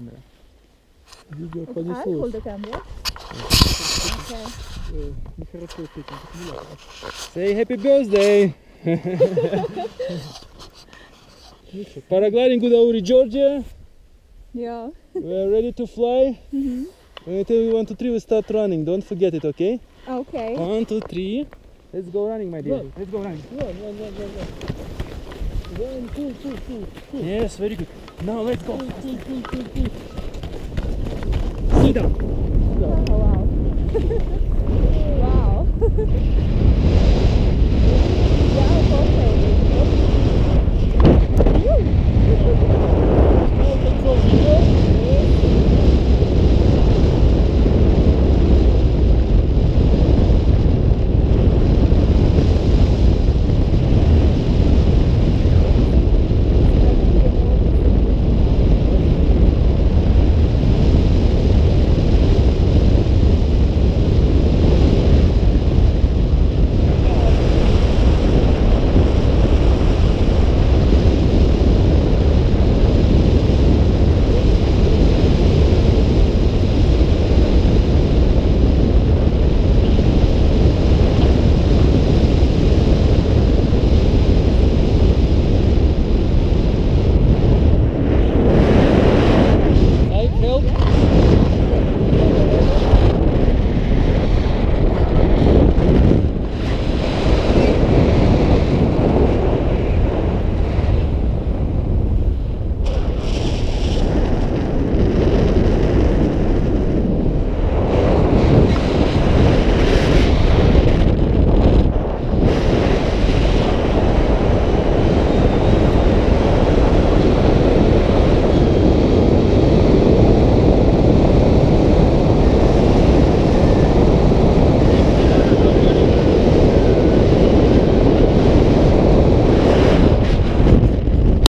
camera. You go for the source. I hold the camera. Okay. Say happy birthday! Paragliding Gudauri, Georgia. Yeah. We're ready to fly. Mm-hmm. When I tell you 1, 2, 3, we start running. Don't forget it, okay? Okay. 1, 2, 3. Let's go running, my dear. Run. Let's go running. Run. 1, 2, 2, 2, 2. Yes, very good. Now let's go. 2, 2, 2, 2. Sit down. Oh, wow. Wow.